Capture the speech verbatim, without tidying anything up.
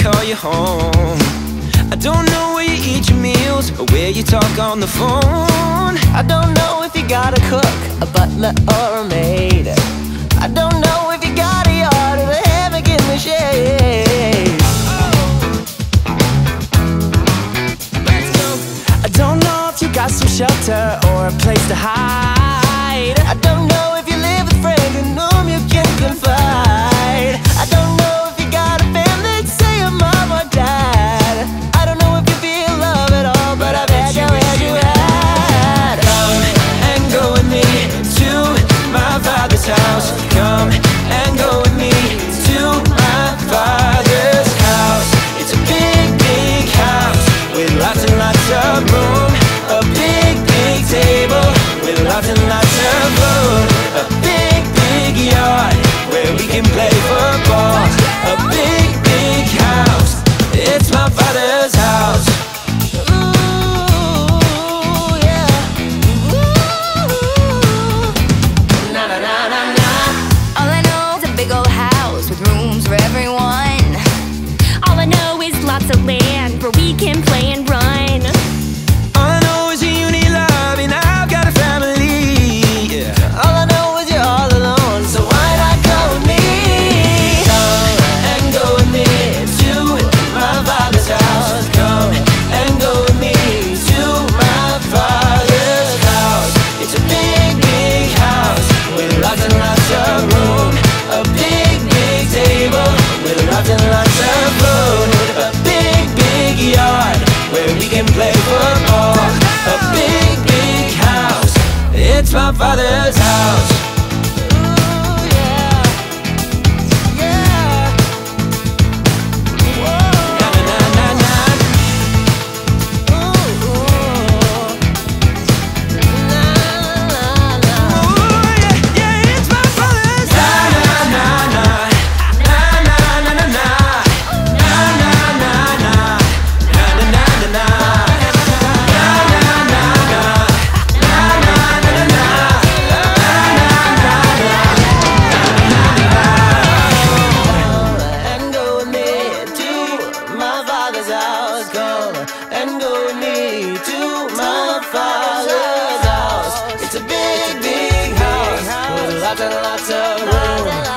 call you home. I don't know where you eat your meals or where you talk on the phone. I don't know if you got a cook, a butler or a maid. I don't know if you got a yard or a hammock in the shade. I don't know if you got some shelter or a place to hide. I don't know if you live with friends in whom you can confide. I don't know if you got a family to say your mom or dad. I don't know if you feel love at all, but I bet you had you had. Come and go with me to my father's house. Come and go with me to my father's house. It's a big, big house with lots and lots of room. A big, big table with lots and lots of food. A big, big yard where we can play football. A big, big house. It's my father's house. Ooh, yeah. Ooh. Na na na na na. All I know is a big old house with rooms for everyone. All I know is lots of land where we can play and run. All I know is you need love and I've got a family. Yeah. All I know is you're all alone, so why not go with me? Come and go with me to my father's house. Come and go with me to my father's house. It's a big, big house with lots and lots of room. A big, big table with lots and lots of food. A big, big yard where we can play football. A big, big house. It's my father's house. Ooh, yeah. Yeah. Whoa. Na na na na na. Ooh, ooh. La la la. Ooh, yeah, yeah, it's my father's Na house. na na na. Na na na na na. Na na na na. Na na na na na. Na na na na. Na na na na na. And go with me to my father's house. Go and go with me to my father's house. It's a big, big house with lots and lots of room.